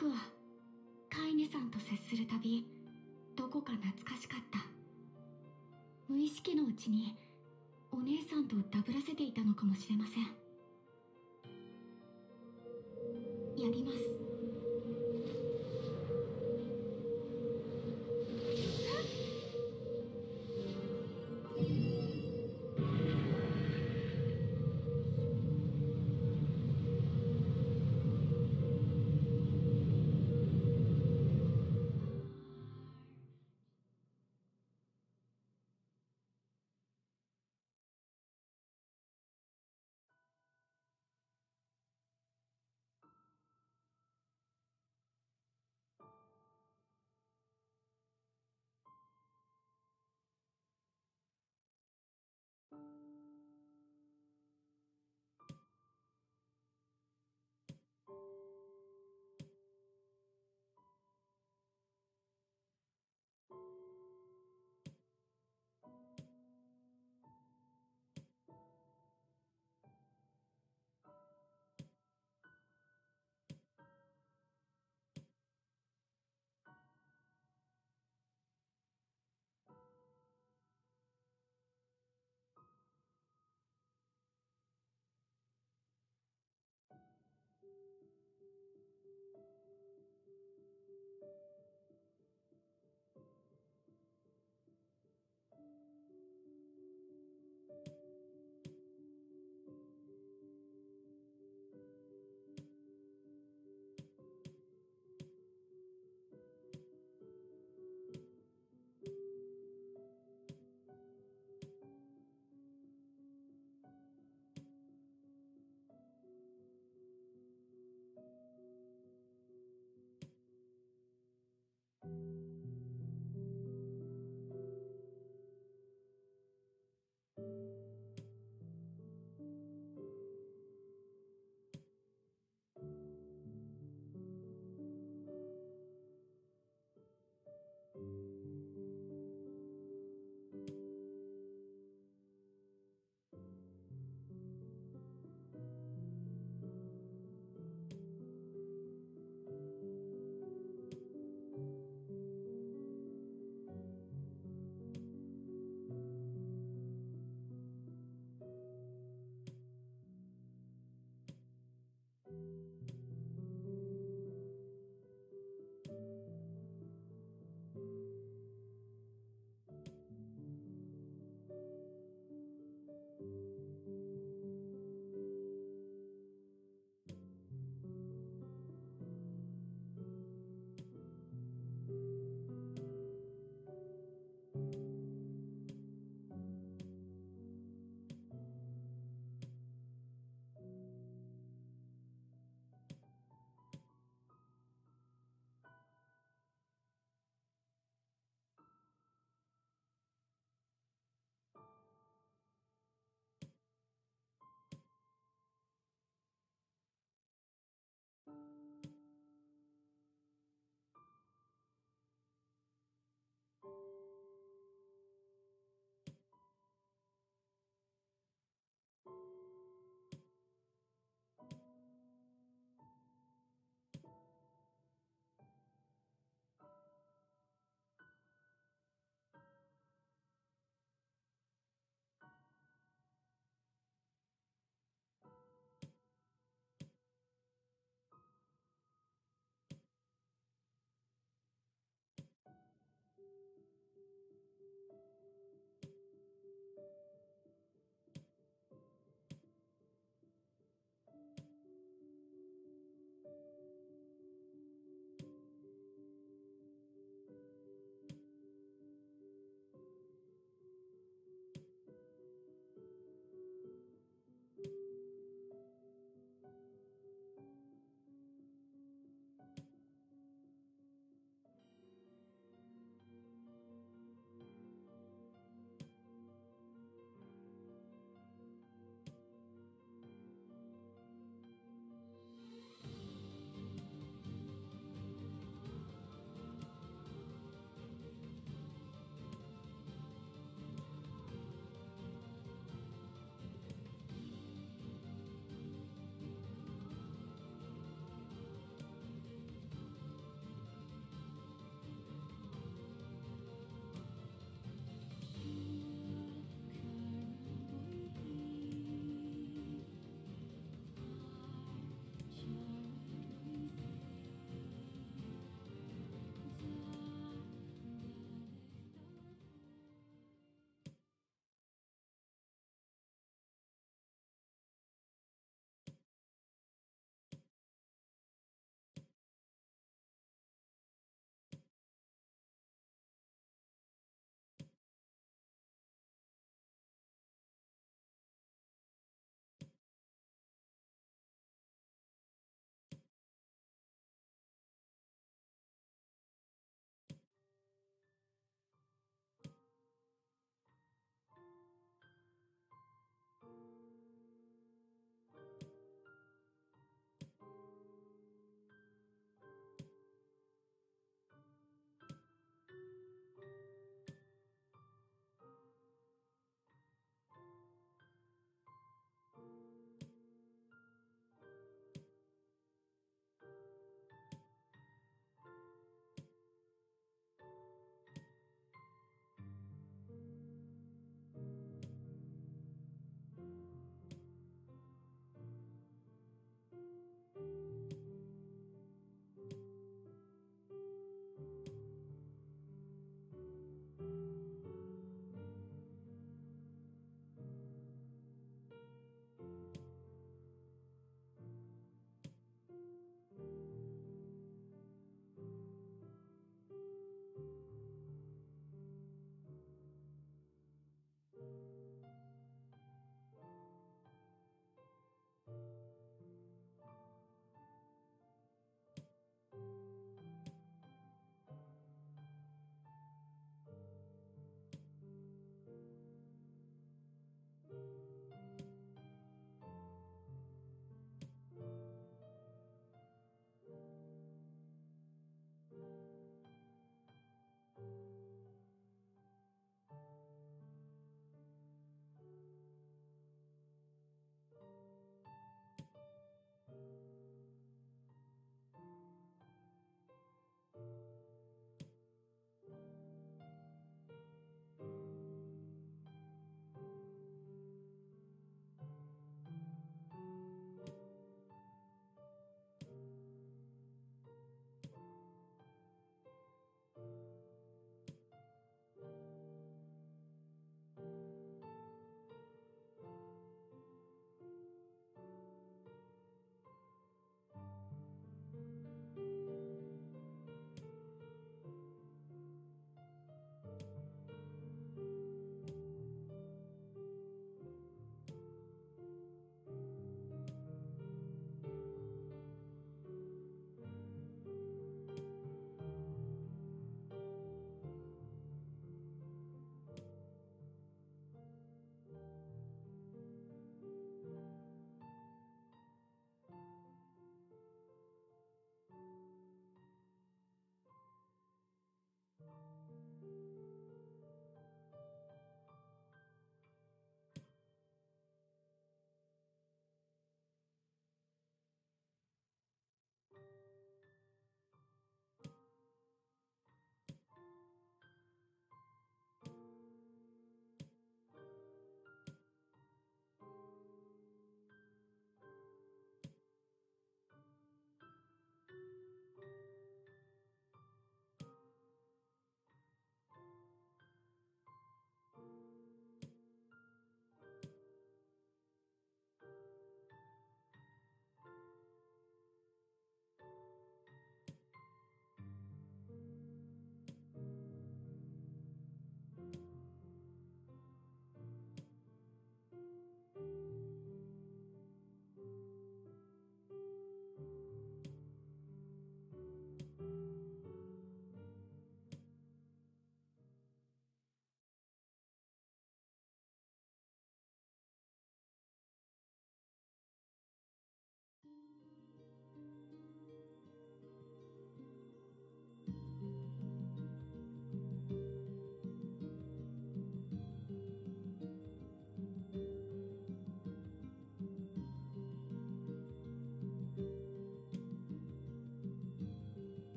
僕はカイネさんと接するたび、どこか懐かしかった。無意識のうちにお姉さんとダブらせていたのかもしれません。やります。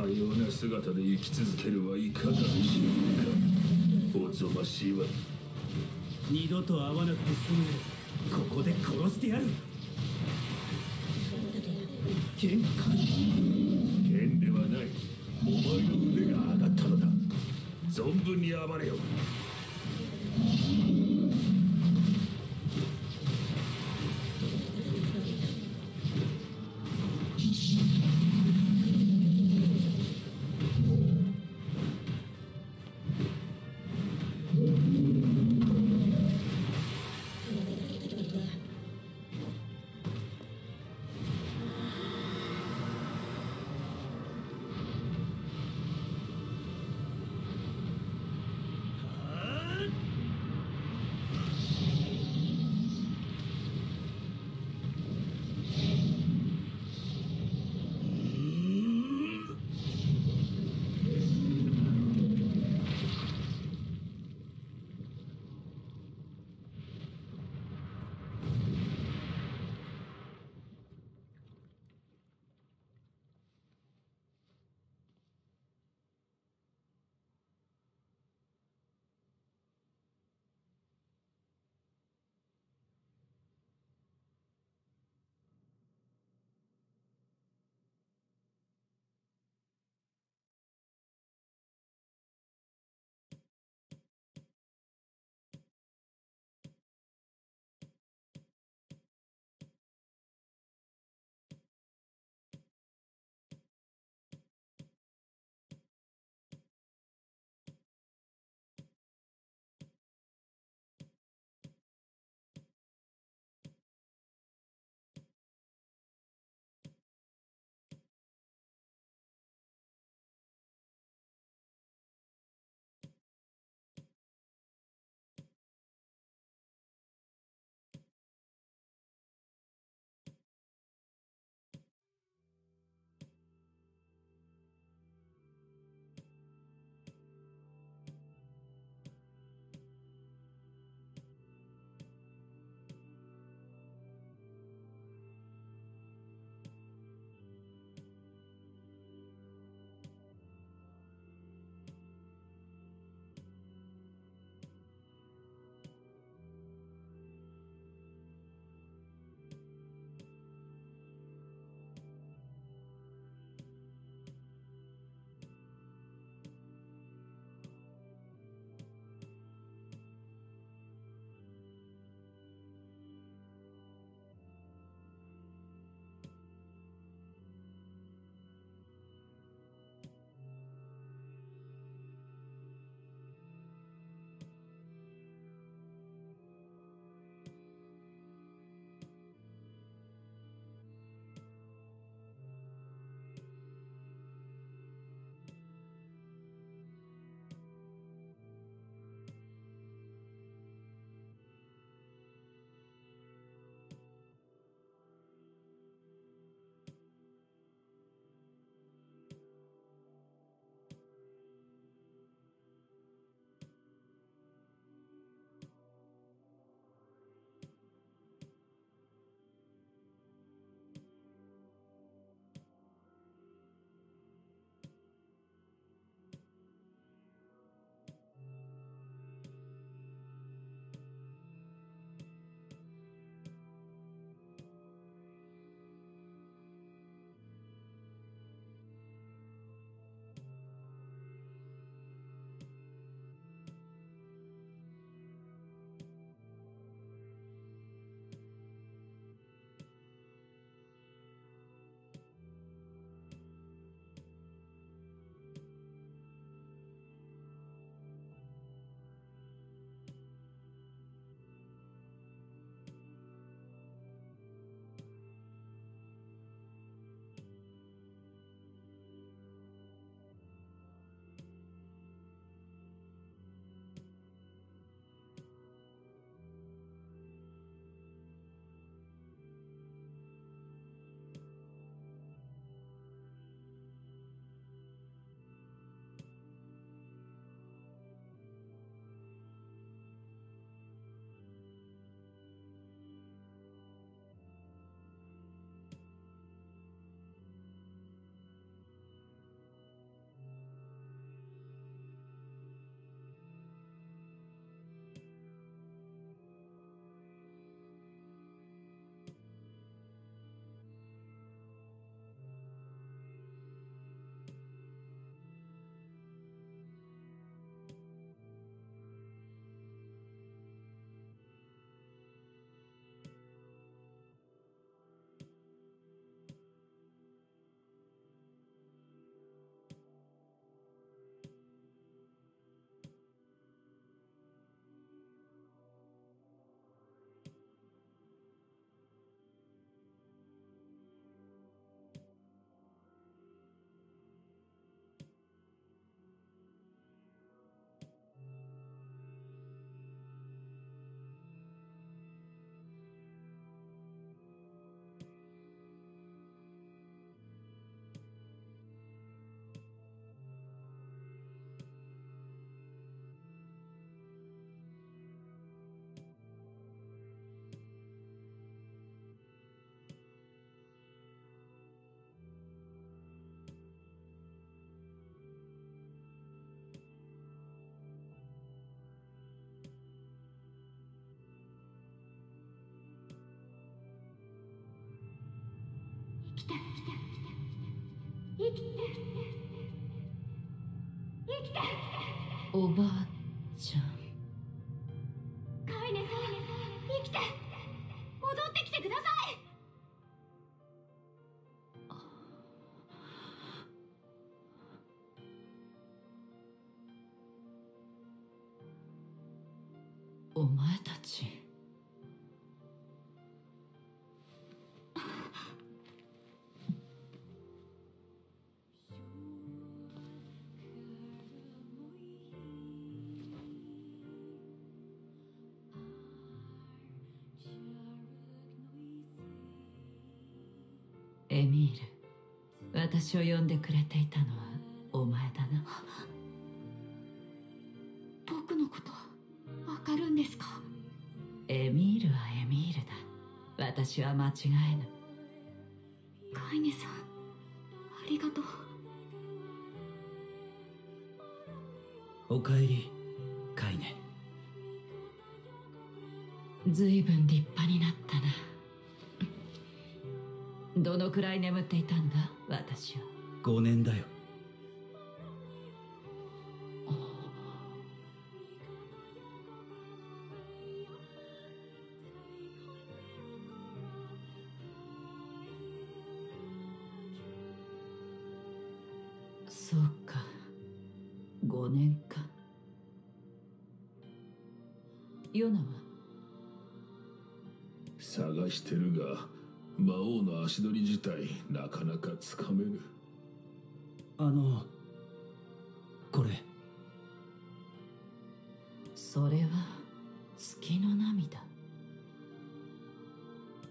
かような姿で生き続けるはいかがでしょうか。おぞましいわ。二度と会わなくて済む。ここで殺してやる。剣か。剣ではない。お前の腕が上がったのだ。存分に暴れよ。おばあちゃん。カイネさん、生きて、戻ってきてください。お前たち。エミール、私を呼んでくれていたのはお前だな。僕のことわかるんですか？エミールはエミールだ。私は間違えぬ。カイネさん、ありがとう。おかえり、カイネ。ずいぶん立派になったな。どのくらい眠っていたんだ、私は。5年だよ。そうか、5年か。ヨナは探してるが、魔王の足取り自体なかなかつかめぬ。これ、それは月の涙。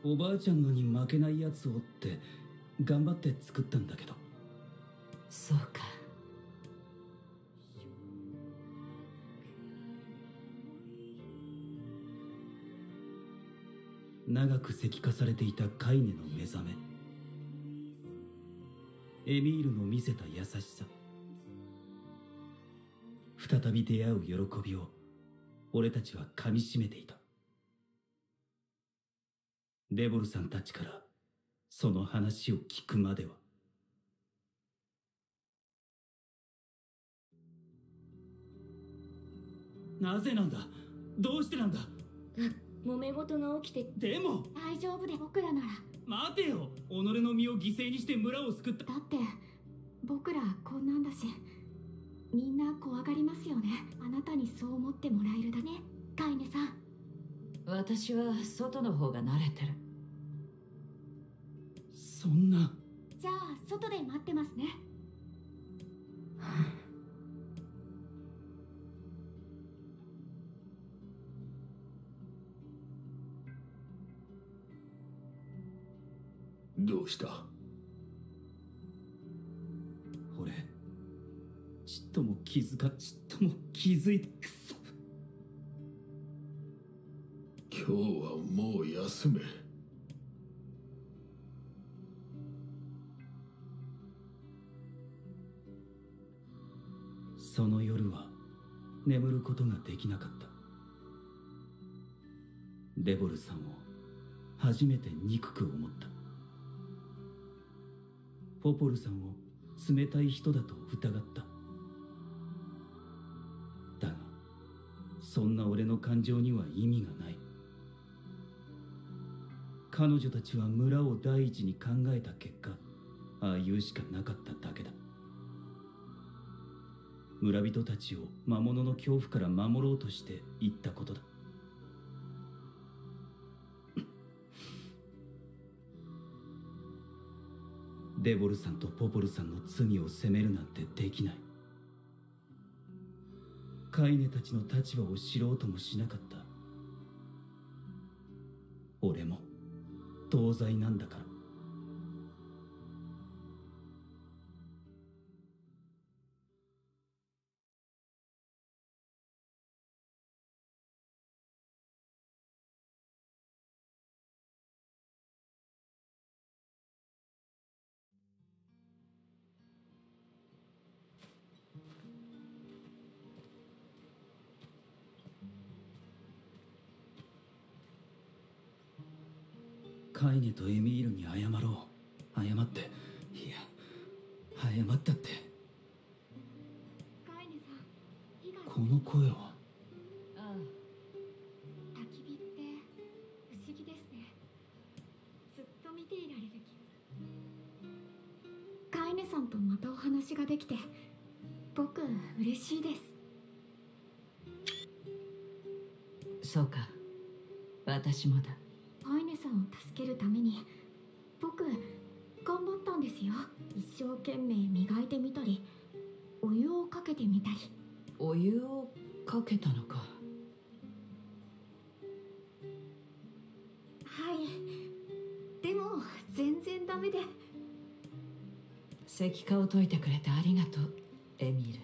おばあちゃんのに負けないやつをって頑張って作ったんだけど。そうか。長く石化されていたカイネの目覚め、エミールの見せた優しさ、再び出会う喜びを俺たちは噛みしめていた。デボルさんたちからその話を聞くまでは。なぜなんだ、どうしてなんだ。揉め事が起きて。でも大丈夫で、僕らなら。待てよ、己の身を犠牲にして村を救った。だって僕らこんなんだし、みんな怖がりますよね。あなたにそう思ってもらえるだね、カイネさん。私は外の方が慣れてる。そんな。じゃあ外で待ってますね。どうした？俺、ちっとも気づいて、くそ。今日はもう休め。その夜は眠ることができなかった。デボルさんを初めて憎く思った。ポポルさんを冷たい人だと疑った。だがそんな俺の感情には意味がない。彼女たちは村を第一に考えた結果、ああいうしかなかっただけだ。村人たちを魔物の恐怖から守ろうとして言ったことだ。デボルさんとポポルさんの罪を責めるなんてできない。カイネたちの立場を知ろうともしなかった。俺も同罪なんだから。カイネとエミールに謝ろう。謝って、いや謝ったって。この声は。ああ、焚き火って不思議ですね。ずっと見ていられる気。カイネさんとまたお話ができて僕嬉しいです。そうか、私もだ。カイネさんを助けるために僕頑張ったんですよ。一生懸命磨いてみたり、お湯をかけてみたり。お湯をかけたのか。はい、でも全然ダメで。石化を解いてくれてありがとう、エミール。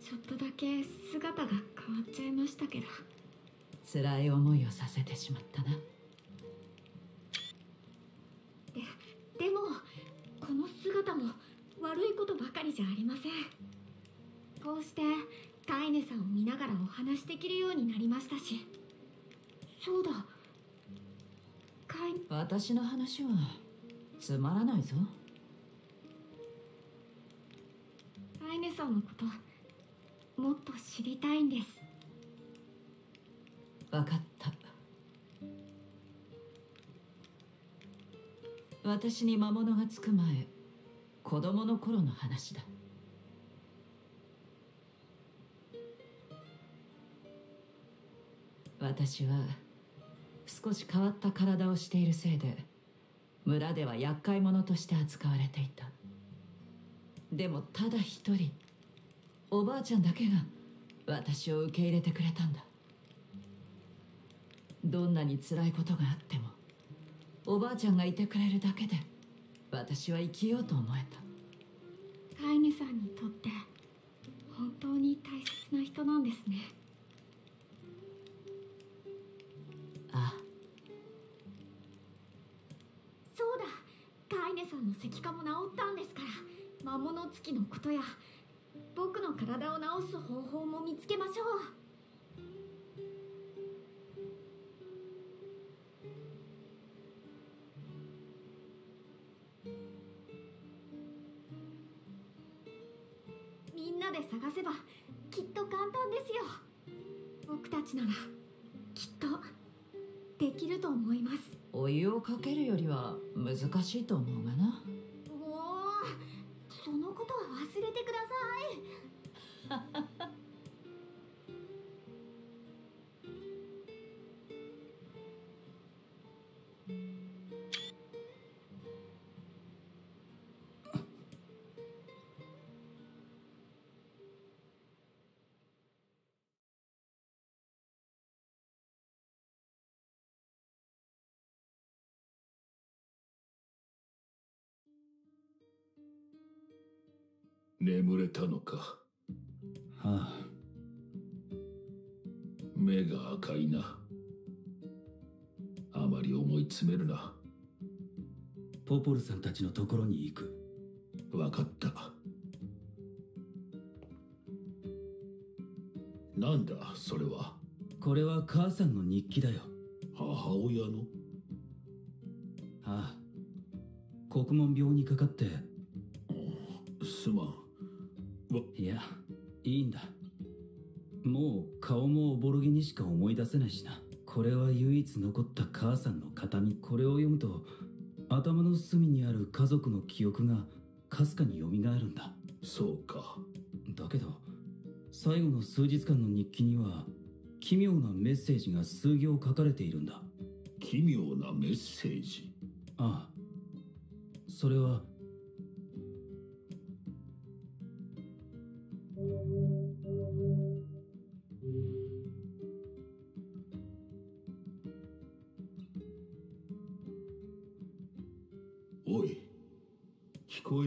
ちょっとだけ姿が変わっちゃいましたけど。辛い思いをさせてしまったな。でもこの姿も悪いことばかりじゃありません。こうしてカイネさんを見ながらお話しできるようになりましたし。そうだ、私の話はつまらないぞ。カイネさんのこともっと知りたいんです。分かった。私に魔物がつく前、子供の頃の話だ。私は少し変わった体をしているせいで、村では厄介者として扱われていた。でもただ一人、おばあちゃんだけが私を受け入れてくれたんだ。どんなに辛いことがあっても、おばあちゃんがいてくれるだけで私は生きようと思えた。カイネさんにとって本当に大切な人なんですね。ああ、そうだ、カイネさんの石化も治ったんですから、魔物つきのことや僕の体を治す方法も見つけましょう。探せばきっと簡単ですよ。僕たちならきっとできると思います。お湯をかけるよりは難しいと思うがな。もうそのことは忘れてください。眠れたのか。はあ、目が赤いな。あまり思い詰めるな。ポポルさんたちのところに行く。分かった。なんだそれは。これは母さんの日記だよ。母親の。ああ、国門病にかかって。すまん。いや、いいんだ。もう顔もおぼろげにしか思い出せないしな。これは唯一残った母さんの形見。これを読むと、頭の隅にある家族の記憶がかすかに蘇るんだ。そうか。だけど最後の数日間の日記には奇妙なメッセージが数行書かれているんだ。奇妙なメッセージ。ああ、それは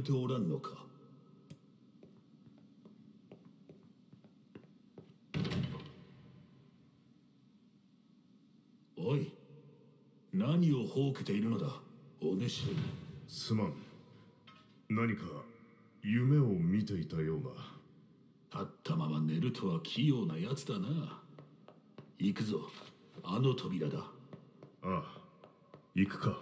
ておらんのか。おい、何をほうけているのだ、お主。すまん、何か夢を見ていたような。立ったまま寝るとは器用なやつだな。行くぞ、あの扉だ。ああ、行くか。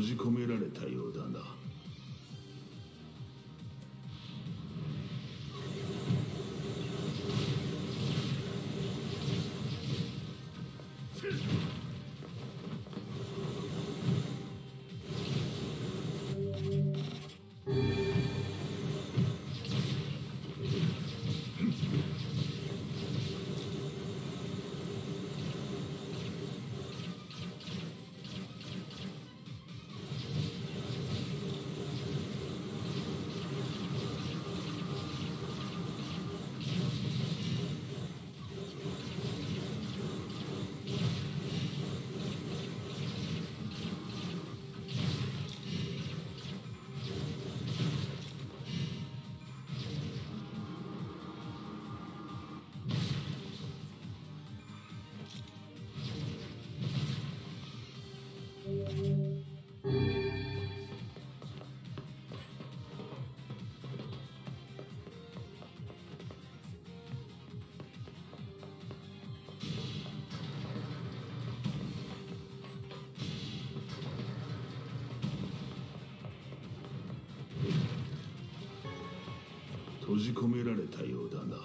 閉じ込められたようだな。閉じ込められたようだな。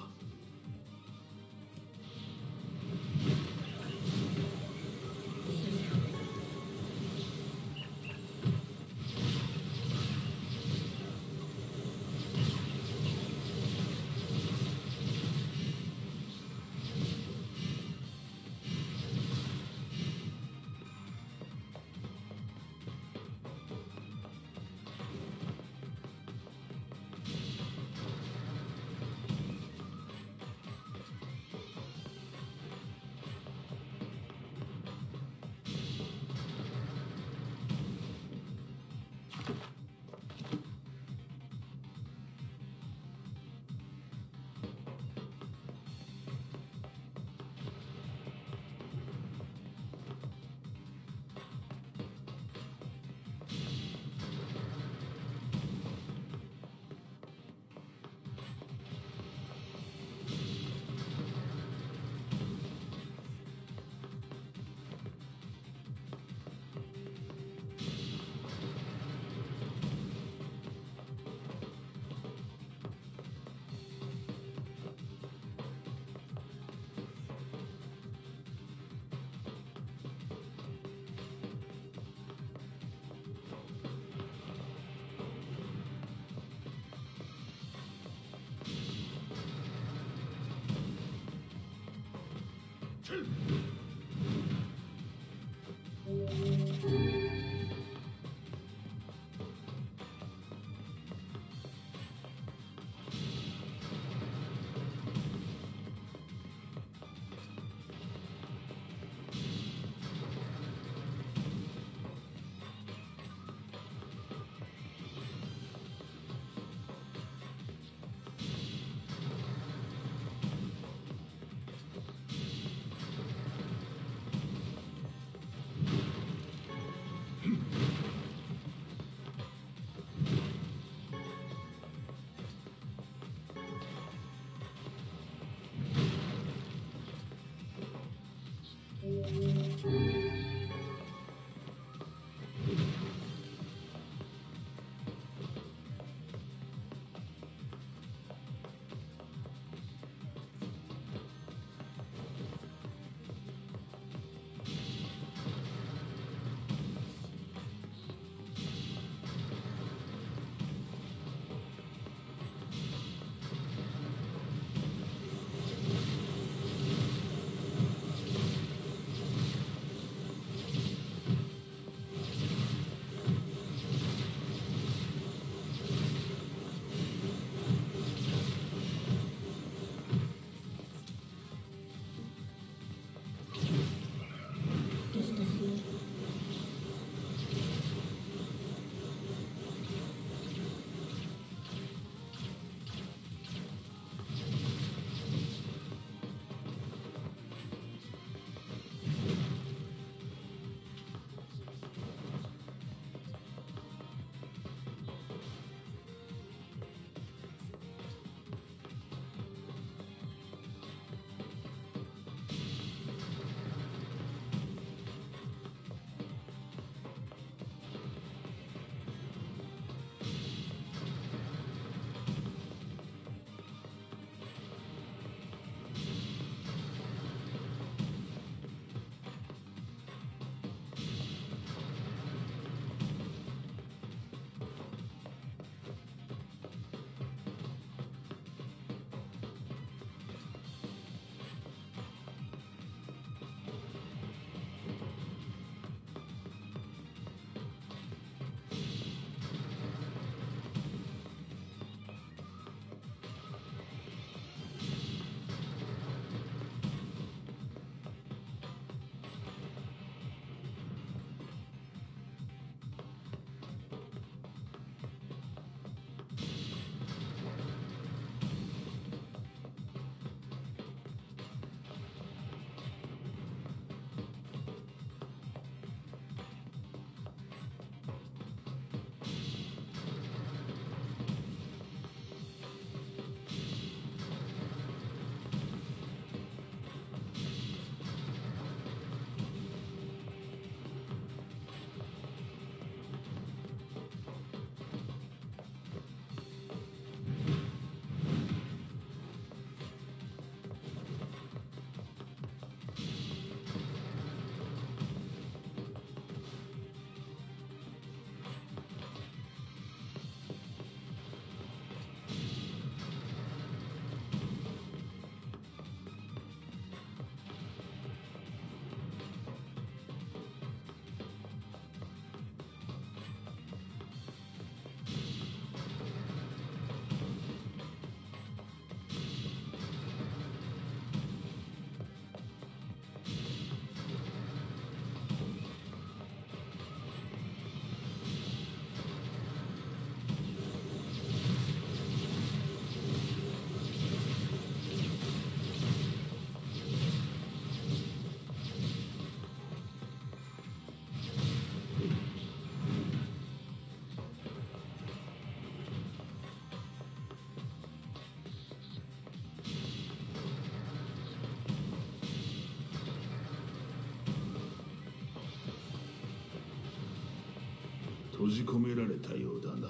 閉じ込められたようだな。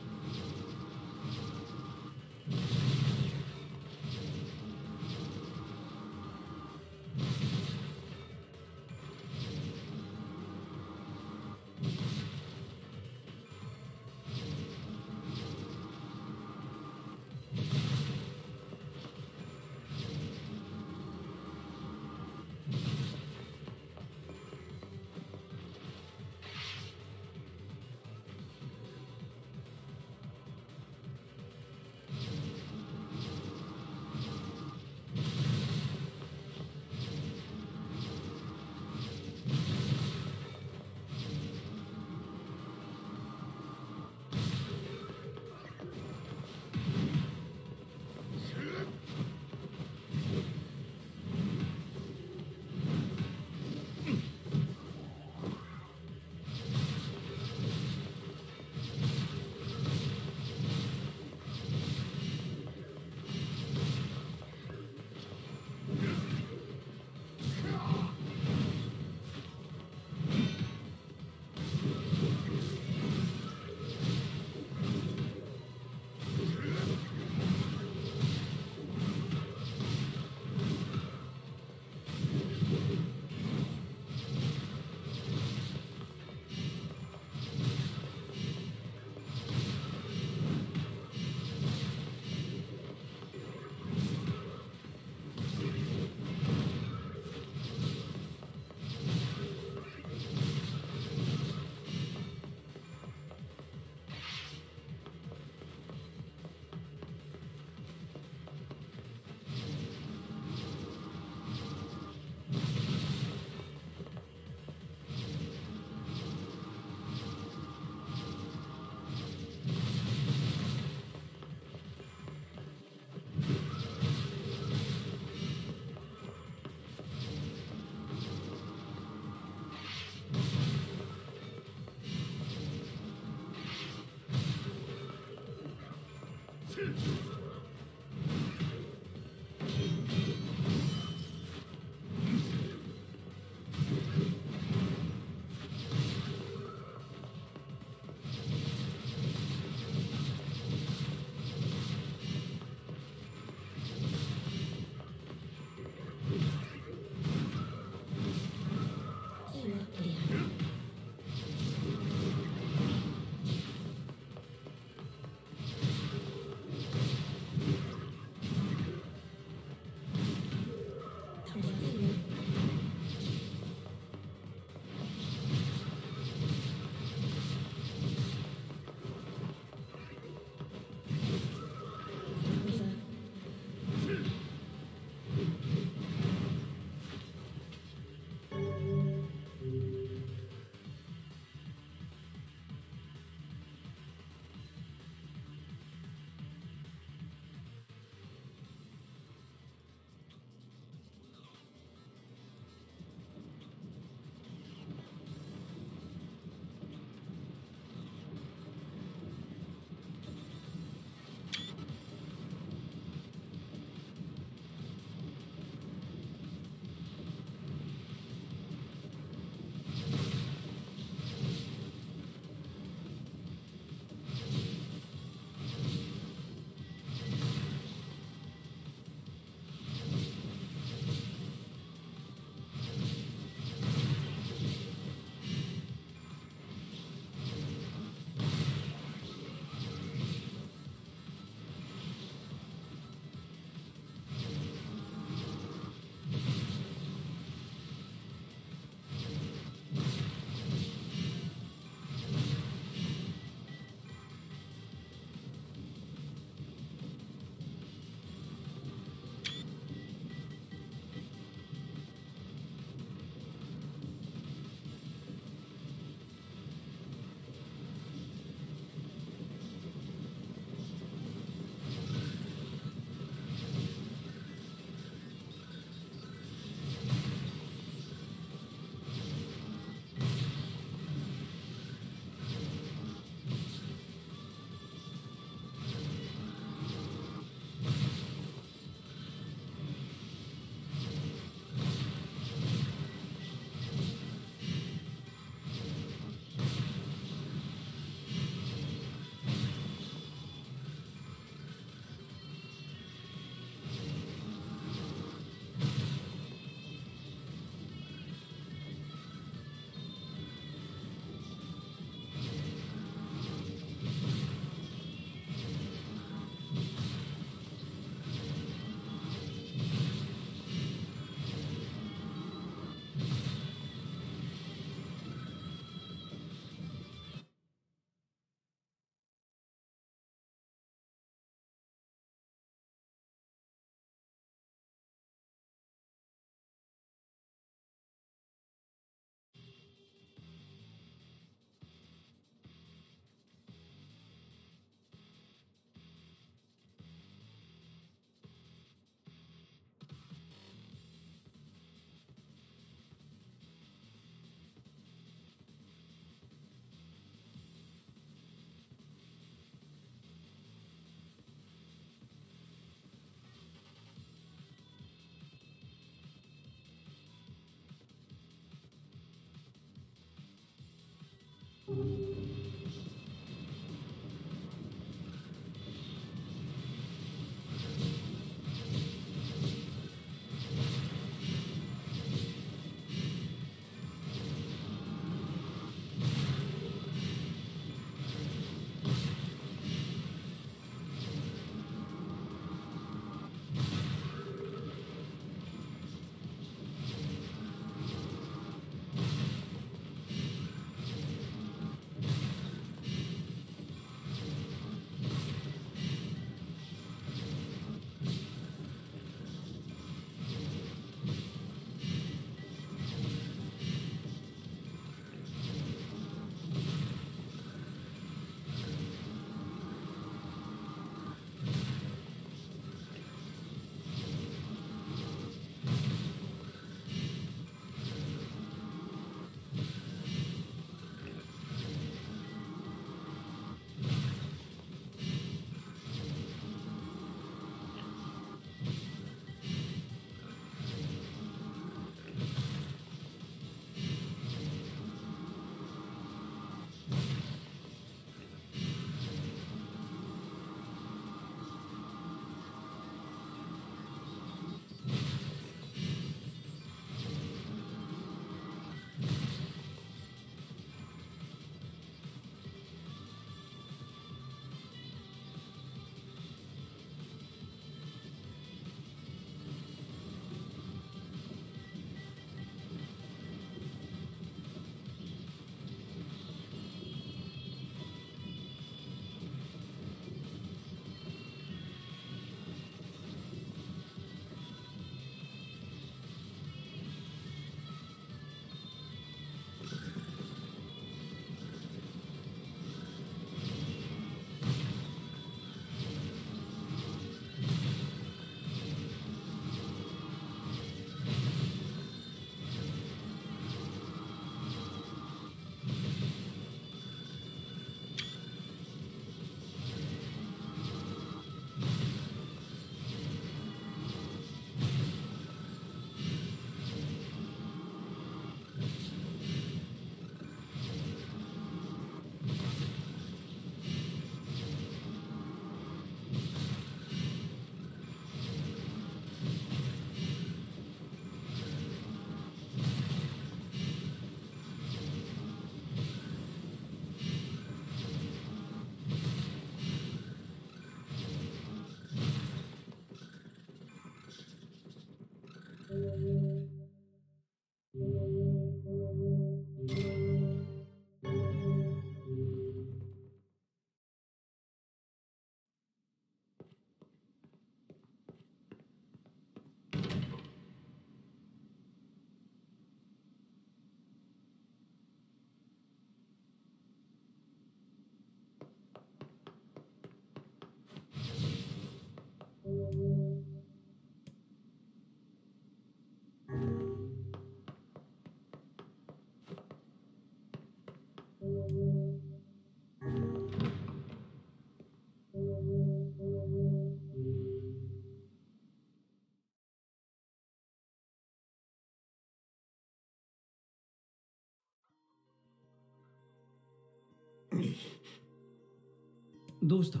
どうした？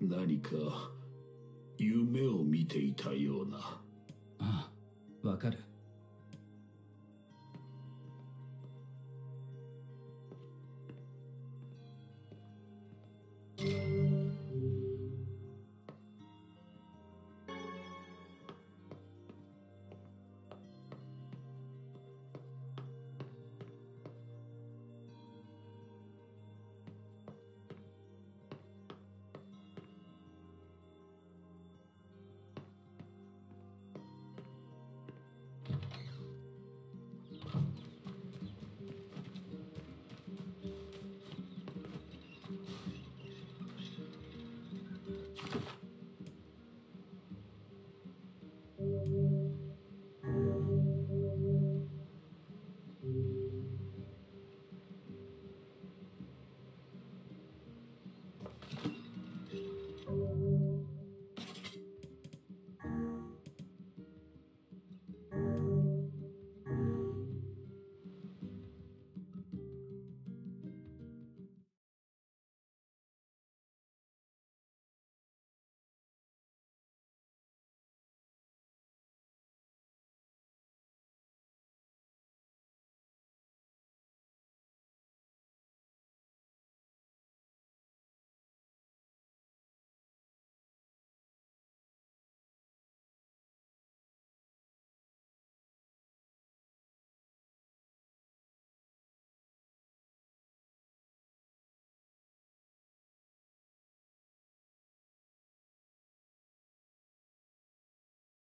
何か夢を見ていたような。ああ、わかる。